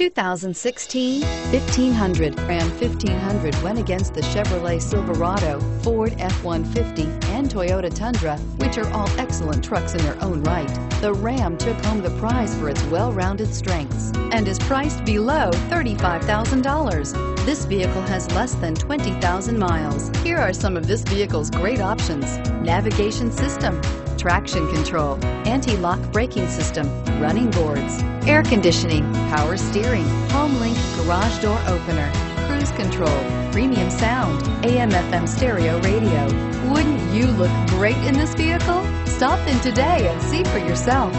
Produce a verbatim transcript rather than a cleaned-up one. two thousand sixteen fifteen hundred. Ram fifteen hundred went against the Chevrolet Silverado, Ford F one fifty, and Toyota Tundra, which are all excellent trucks in their own right. The Ram took home the prize for its well-rounded strengths and is priced below thirty-five thousand dollars. This vehicle has less than twenty thousand miles. Here are some of this vehicle's great options: navigation system, traction control, anti-lock braking system, running boards, air conditioning, power steering, home link garage door opener, cruise control, premium sound, A M F M stereo radio. Wouldn't you look great in this vehicle? Stop in today and see for yourself.